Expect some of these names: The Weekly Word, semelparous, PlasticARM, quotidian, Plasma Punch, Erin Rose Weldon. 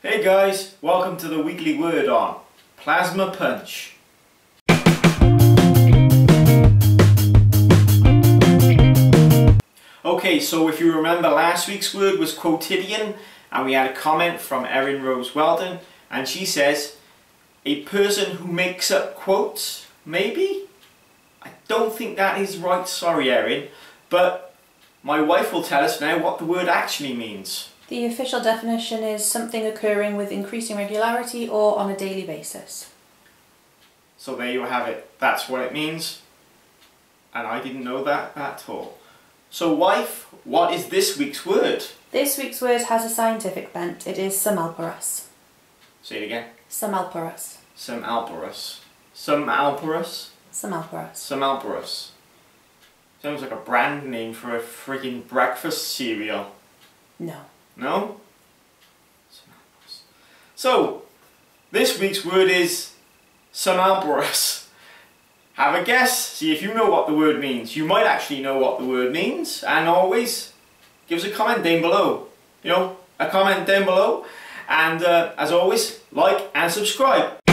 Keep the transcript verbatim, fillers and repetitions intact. Hey guys, welcome to the weekly word on Plasma Punch. Okay, so if you remember, last week's word was quotidian, and we had a comment from Erin Rose Weldon, and she says, a person who makes up quotes, maybe? I don't think that is right, sorry Erin, but my wife will tell us now what the word actually means. The official definition is something occurring with increasing regularity or on a daily basis. So there you have it. That's what it means. And I didn't know that at all. So wife, what is this week's word? This week's word has a scientific bent. It is semelparous. Say it again. Semelparous. Semelparous. Semelparous? Semelparous. Semelparous. Sounds like a brand name for a freaking breakfast cereal. No. No? So, this week's word is semelparous. Have a guess, see if you know what the word means. You might actually know what the word means, and always give us a comment down below. You know, a comment down below. And uh, as always, like and subscribe.